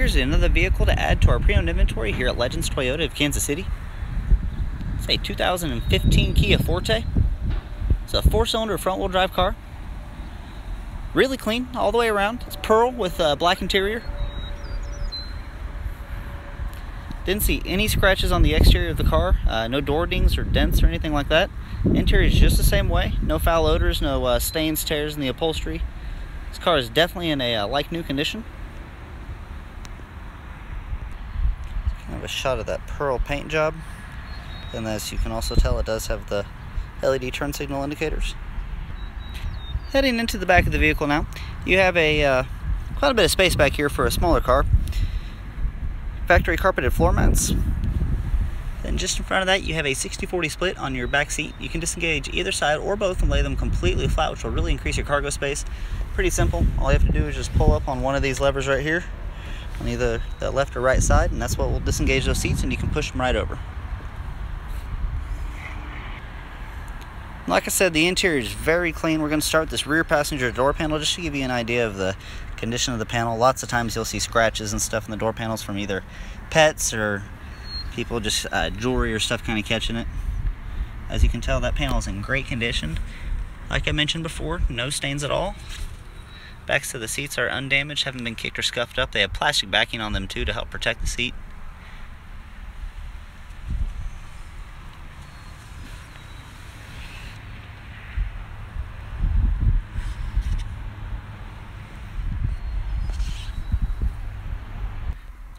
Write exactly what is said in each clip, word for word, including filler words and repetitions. Here's another vehicle to add to our pre-owned inventory here at Legends Toyota of Kansas City. It's a two thousand fifteen Kia Forte. It's a four-cylinder front-wheel drive car. Really clean all the way around. It's pearl with a black interior. Didn't see any scratches on the exterior of the car, uh, no door dings or dents or anything like that. Interior is just the same way. No foul odors, no uh, stains, tears in the upholstery. This car is definitely in a uh, like new condition. Kind of a shot of that pearl paint job. And as you can also tell, it does have the L E D turn signal indicators. Heading into the back of the vehicle now, you have a uh, quite a bit of space back here for a smaller car. Factory carpeted floor mats. Then just in front of that you have a sixty forty split on your back seat. You can disengage either side or both and lay them completely flat, which will really increase your cargo space. Pretty simple. All you have to do is just pull up on one of these levers right here on either the left or right side, and that's what will disengage those seats and you can push them right over. Like I said, the interior is very clean. We're going to start this rear passenger door panel just to give you an idea of the condition of the panel. Lots of times you'll see scratches and stuff in the door panels from either pets or people just uh, jewelry or stuff kind of catching it. As you can tell, that panel is in great condition. Like I mentioned before, no stains at all. Backs of the seats are undamaged, haven't been kicked or scuffed up. They have plastic backing on them too to help protect the seat.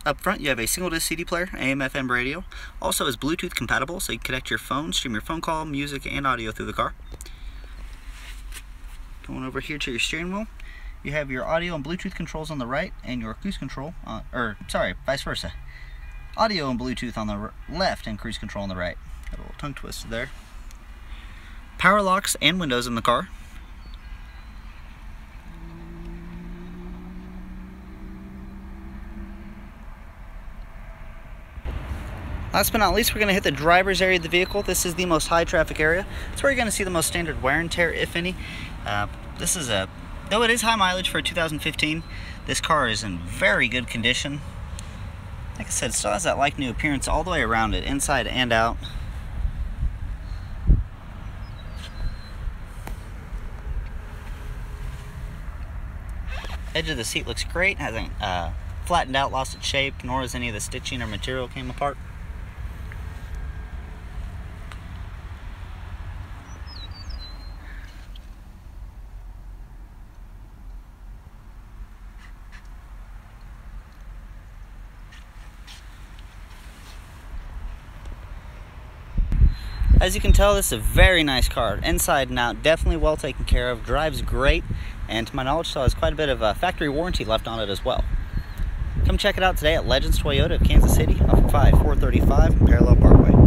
Up front, you have a single disc C D player, A M F M radio. Also is Bluetooth compatible, so you can connect your phone, stream your phone call, music, and audio through the car. Going over here to your steering wheel, you have your audio and Bluetooth controls on the right, and your cruise control, on, or sorry, vice versa. Audio and Bluetooth on the left, and cruise control on the right. Got a little tongue twister there. Power locks and windows in the car. Last but not least, we're going to hit the driver's area of the vehicle. This is the most high traffic area. It's where you're going to see the most standard wear and tear, if any. Uh, this is a, though it is high mileage for a two thousand fifteen, this car is in very good condition. Like I said, it still has that like new appearance all the way around it, inside and out. Edge of the seat looks great. Hasn't uh, flattened out, lost its shape, nor has any of the stitching or material came apart. As you can tell, this is a very nice car, inside and out, definitely well taken care of, drives great, and to my knowledge still has quite a bit of a factory warranty left on it as well. Come check it out today at Legends Toyota of Kansas City, off of five four thirty-five and Parallel Pkwy.